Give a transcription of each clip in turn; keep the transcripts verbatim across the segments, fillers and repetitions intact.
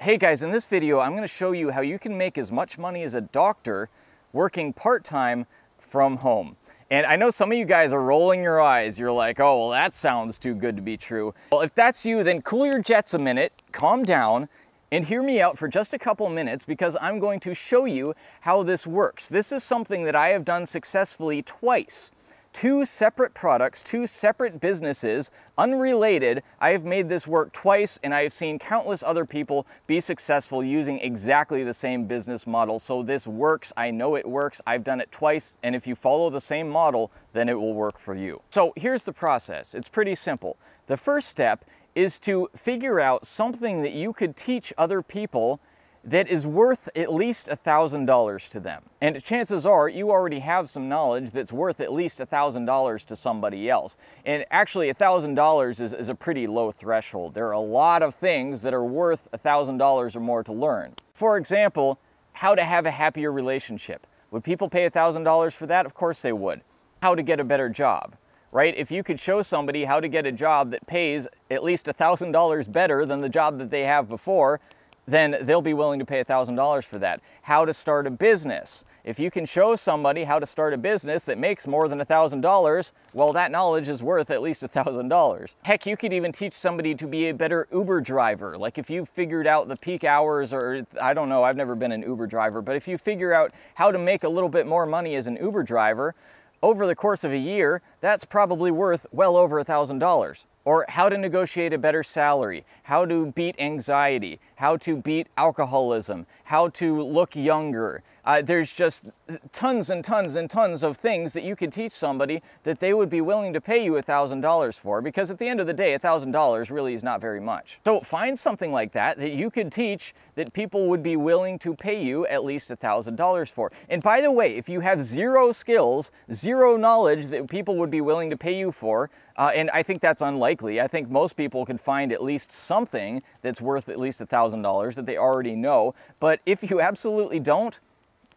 Hey guys, in this video I'm going to show you how you can make as much money as a doctor working part-time from home. And I know some of you guys are rolling your eyes. You're like, oh, well, that sounds too good to be true. Well, if that's you, then cool your jets a minute, calm down, and hear me out for just a couple minutes because I'm going to show you how this works. This is something that I have done successfully twice. Two separate products, two separate businesses, unrelated. I have made this work twice, and I have seen countless other people be successful using exactly the same business model. So this works. I know it works. I've done it twice, and if you follow the same model, then it will work for you. So here's the process. It's pretty simple. The first step is to figure out something that you could teach other people that is worth at least one thousand dollars to them. And chances are you already have some knowledge that's worth at least one thousand dollars to somebody else. And actually one thousand dollars is, is a pretty low threshold. There are a lot of things that are worth one thousand dollars or more to learn. For example, how to have a happier relationship. Would people pay one thousand dollars for that? Of course they would. How to get a better job, right? If you could show somebody how to get a job that pays at least one thousand dollars better than the job that they have before, then they'll be willing to pay one thousand dollars for that. How to start a business. If you can show somebody how to start a business that makes more than one thousand dollars, well, that knowledge is worth at least one thousand dollars. Heck, you could even teach somebody to be a better Uber driver. Like if you figured out the peak hours, or I don't know, I've never been an Uber driver, but if you figure out how to make a little bit more money as an Uber driver, over the course of a year, that's probably worth well over one thousand dollars. Or how to negotiate a better salary, how to beat anxiety, how to beat alcoholism, how to look younger. Uh, there's just tons and tons and tons of things that you could teach somebody that they would be willing to pay you one thousand dollars for, because at the end of the day, one thousand dollars really is not very much. So find something like that that you could teach that people would be willing to pay you at least one thousand dollars for. And by the way, if you have zero skills, zero knowledge that people would be willing to pay you for, uh, and I think that's unlikely. I think most people could find at least something that's worth at least one thousand dollars that they already know. But if you absolutely don't,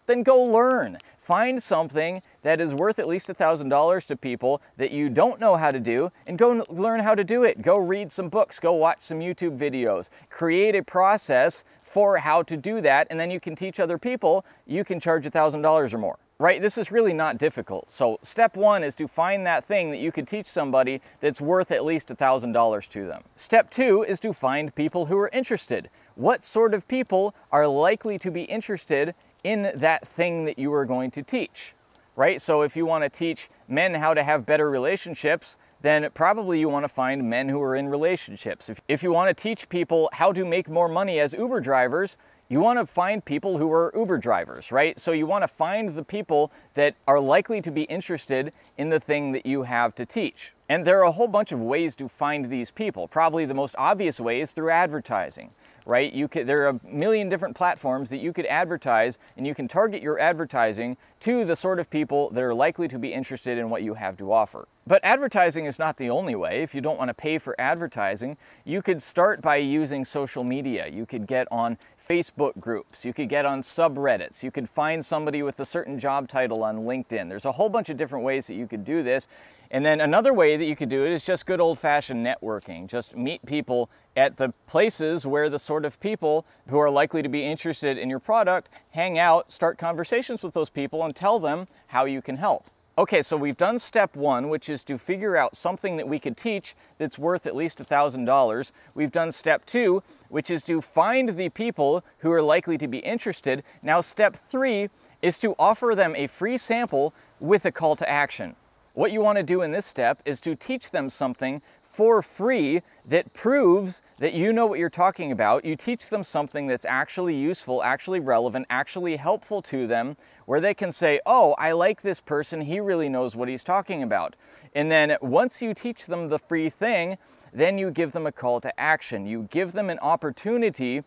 then go learn. Find something that is worth at least one thousand dollars to people that you don't know how to do, and go learn how to do it. Go read some books, go watch some YouTube videos, create a process for how to do that, and then you can teach other people. You can charge one thousand dollars or more, right? This is really not difficult. So step one is to find that thing that you could teach somebody that's worth at least one thousand dollars to them. Step two is to find people who are interested. What sort of people are likely to be interested in that thing that you are going to teach, right? So if you want to teach men how to have better relationships, then probably you want to find men who are in relationships. If, if you want to teach people how to make more money as Uber drivers, you want to find people who are Uber drivers, right? So you want to find the people that are likely to be interested in the thing that you have to teach. And there are a whole bunch of ways to find these people. Probably the most obvious way is through advertising, right? You could, there are a million different platforms that you could advertise, and you can target your advertising to the sort of people that are likely to be interested in what you have to offer. But advertising is not the only way. If you don't want to pay for advertising, you could start by using social media. You could get on Facebook groups, you could get on subreddits, you could find somebody with a certain job title on LinkedIn. There's a whole bunch of different ways that you could do this. And then another way that you could do it is just good old-fashioned networking. Just meet people at the places where the sort of people who are likely to be interested in your product hang out, start conversations with those people, and tell them how you can help. Okay, so we've done step one, which is to figure out something that we could teach that's worth at least one thousand dollars. We've done step two, which is to find the people who are likely to be interested. Now, step three is to offer them a free sample with a call to action. What you want to do in this step is to teach them something for free that proves that you know what you're talking about. You teach them something that's actually useful, actually relevant, actually helpful to them, where they can say, oh, I like this person, he really knows what he's talking about. And then once you teach them the free thing, then you give them a call to action. You give them an opportunity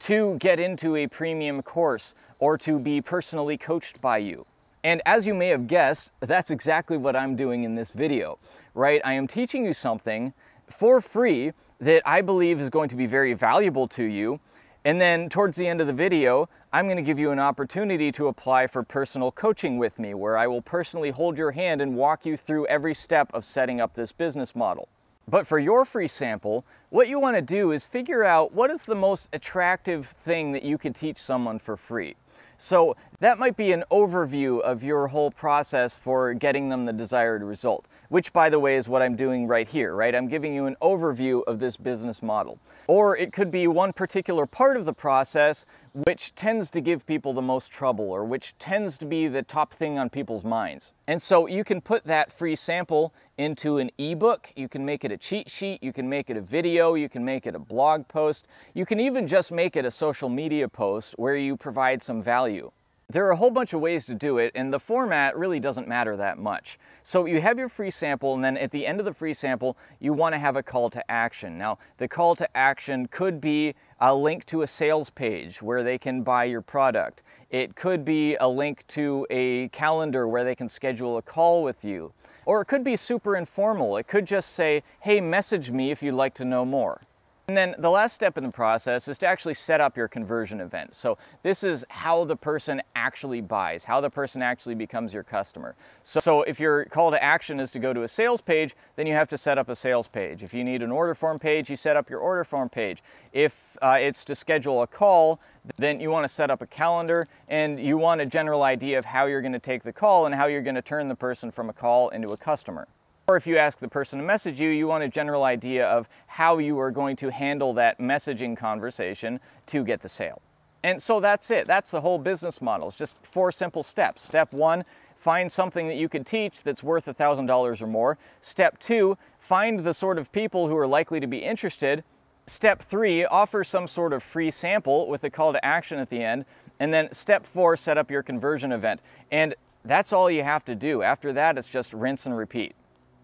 to get into a premium course or to be personally coached by you. And as you may have guessed, that's exactly what I'm doing in this video, right? I am teaching you something for free that I believe is going to be very valuable to you. And then towards the end of the video, I'm going to give you an opportunity to apply for personal coaching with me, where I will personally hold your hand and walk you through every step of setting up this business model. But for your free sample, what you want to do is figure out what is the most attractive thing that you could teach someone for free. So that might be an overview of your whole process for getting them the desired result, which, by the way, is what I'm doing right here, right? I'm giving you an overview of this business model. Or it could be one particular part of the process which tends to give people the most trouble, or which tends to be the top thing on people's minds. And so you can put that free sample into an ebook, you can make it a cheat sheet, you can make it a video, you can make it a blog post, you can even just make it a social media post where you provide some value. There are a whole bunch of ways to do it, and the format really doesn't matter that much. So you have your free sample, and then at the end of the free sample, you want to have a call to action. Now, the call to action could be a link to a sales page where they can buy your product. It could be a link to a calendar where they can schedule a call with you. Or it could be super informal. It could just say, hey, message me if you'd like to know more. And then the last step in the process is to actually set up your conversion event. So this is how the person actually buys, how the person actually becomes your customer. So, so if your call to action is to go to a sales page, then you have to set up a sales page. If you need an order form page, you set up your order form page. If uh, it's to schedule a call, then you want to set up a calendar, and you want a general idea of how you're going to take the call and how you're going to turn the person from a call into a customer. Or if you ask the person to message you, you want a general idea of how you are going to handle that messaging conversation to get the sale. And so that's it. That's the whole business model. It's just four simple steps. Step one, find something that you could teach that's worth a thousand dollars or more. Step two, find the sort of people who are likely to be interested. Step three, offer some sort of free sample with a call to action at the end. And then step four, set up your conversion event. And that's all you have to do. After that, it's just rinse and repeat.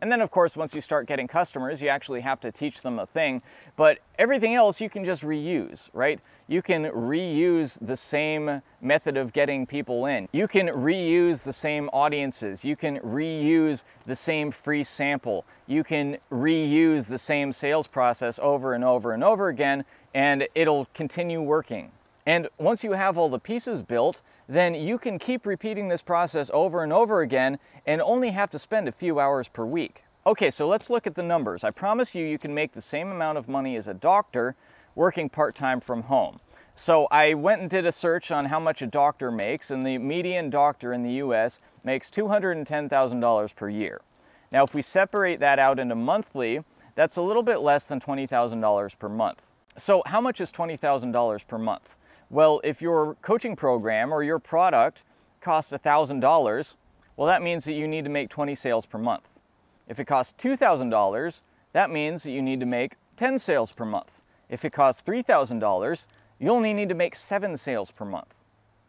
And then, of course, once you start getting customers, you actually have to teach them a thing. But everything else you can just reuse, right? You can reuse the same method of getting people in. You can reuse the same audiences. You can reuse the same free sample. You can reuse the same sales process over and over and over again, and it'll continue working. And once you have all the pieces built, then you can keep repeating this process over and over again and only have to spend a few hours per week. Okay, so let's look at the numbers. I promise you, you can make the same amount of money as a doctor working part-time from home. So I went and did a search on how much a doctor makes, and the median doctor in the U S makes two hundred ten thousand dollars per year. Now, if we separate that out into monthly, that's a little bit less than twenty thousand dollars per month. So how much is twenty thousand dollars per month? Well, if your coaching program or your product costs a thousand dollars, well, that means that you need to make twenty sales per month. If it costs two thousand dollars, that means that you need to make ten sales per month. If it costs three thousand dollars, you only need to make seven sales per month.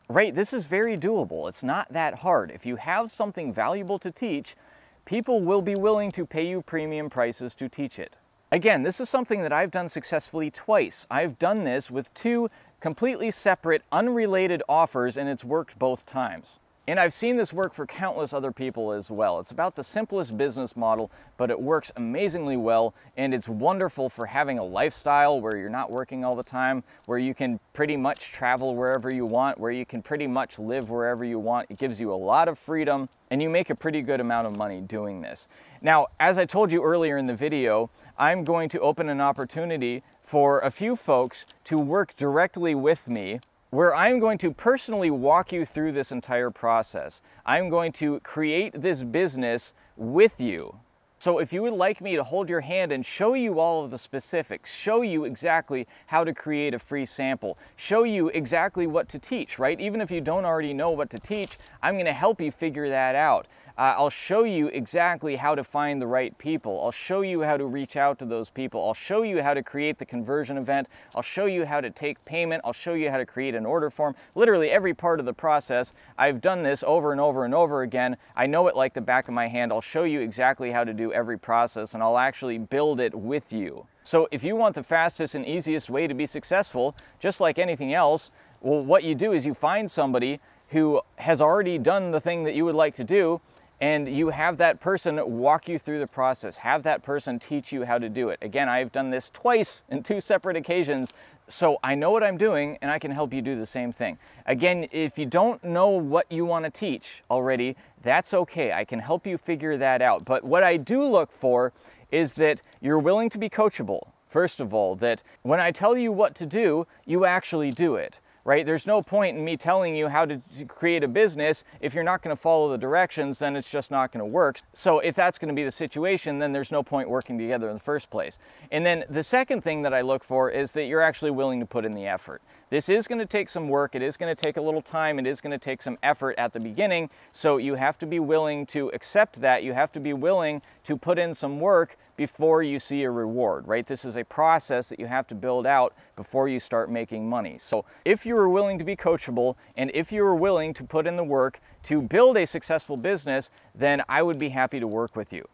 Right? This is very doable. It's not that hard. If you have something valuable to teach, people will be willing to pay you premium prices to teach it. Again, this is something that I've done successfully twice. I've done this with two completely separate, unrelated offers, and it's worked both times. And I've seen this work for countless other people as well. It's about the simplest business model, but it works amazingly well, and it's wonderful for having a lifestyle where you're not working all the time, where you can pretty much travel wherever you want, where you can pretty much live wherever you want. It gives you a lot of freedom, and you make a pretty good amount of money doing this. Now, as I told you earlier in the video, I'm going to open an opportunity for a few folks to work directly with me, where I'm going to personally walk you through this entire process. I'm going to create this business with you. So if you would like me to hold your hand and show you all of the specifics, show you exactly how to create a free sample, show you exactly what to teach, right? Even if you don't already know what to teach, I'm going to help you figure that out. Uh, I'll show you exactly how to find the right people. I'll show you how to reach out to those people. I'll show you how to create the conversion event. I'll show you how to take payment. I'll show you how to create an order form. Literally every part of the process. I've done this over and over and over again. I know it like the back of my hand. I'll show you exactly how to do every process, and I'll actually build it with you. So if you want the fastest and easiest way to be successful, just like anything else, well, what you do is you find somebody who has already done the thing that you would like to do, and you have that person walk you through the process, have that person teach you how to do it. Again, I've done this twice in two separate occasions, so I know what I'm doing, and I can help you do the same thing. Again, if you don't know what you want to teach already, that's okay. I can help you figure that out. But what I do look for is that you're willing to be coachable. First of all, that when I tell you what to do, you actually do it, right? There's no point in me telling you how to create a business if you're not going to follow the directions, then it's just not going to work. So if that's going to be the situation, then there's no point working together in the first place. And then the second thing that I look for is that you're actually willing to put in the effort. This is going to take some work, it is going to take a little time, it is going to take some effort at the beginning, so you have to be willing to accept that, you have to be willing to put in some work before you see a reward, right? This is a process that you have to build out before you start making money. So if you are willing to be coachable, and if you are willing to put in the work to build a successful business, then I would be happy to work with you.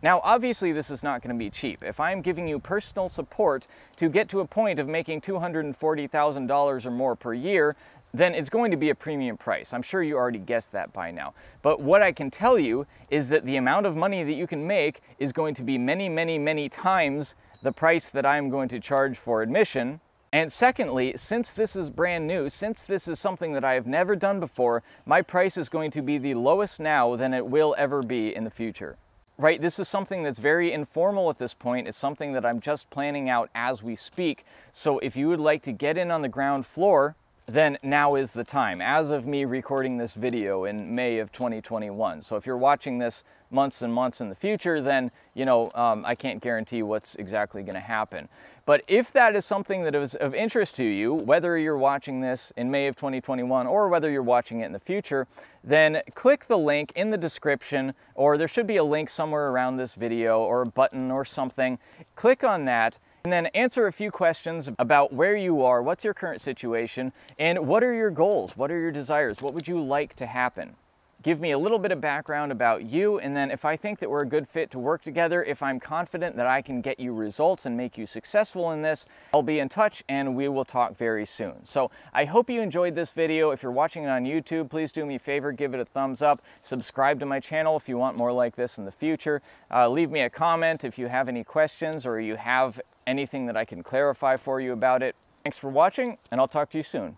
Now, obviously this is not going to be cheap. If I'm giving you personal support to get to a point of making two hundred forty thousand dollars or more per year, then it's going to be a premium price. I'm sure you already guessed that by now. But what I can tell you is that the amount of money that you can make is going to be many, many, many times the price that I'm going to charge for admission. And secondly, since this is brand new, since this is something that I have never done before, my price is going to be the lowest now than it will ever be in the future. Right, this is something that's very informal at this point. It's something that I'm just planning out as we speak. So if you would like to get in on the ground floor, then now is the time, as of me recording this video in May of twenty twenty-one. So if you're watching this months and months in the future, then you know um, I can't guarantee what's exactly going to happen. But if that is something that is of interest to you, whether you're watching this in May of twenty twenty-one or whether you're watching it in the future, then click the link in the description, or there should be a link somewhere around this video or a button or something. Click on that and then answer a few questions about where you are, what's your current situation, and what are your goals, what are your desires, what would you like to happen? Give me a little bit of background about you, and then if I think that we're a good fit to work together, if I'm confident that I can get you results and make you successful in this, I'll be in touch and we will talk very soon. So I hope you enjoyed this video. If you're watching it on YouTube, please do me a favor, give it a thumbs up, subscribe to my channel if you want more like this in the future. Uh, leave me a comment if you have any questions or you have anything that I can clarify for you about it. Thanks for watching, and I'll talk to you soon.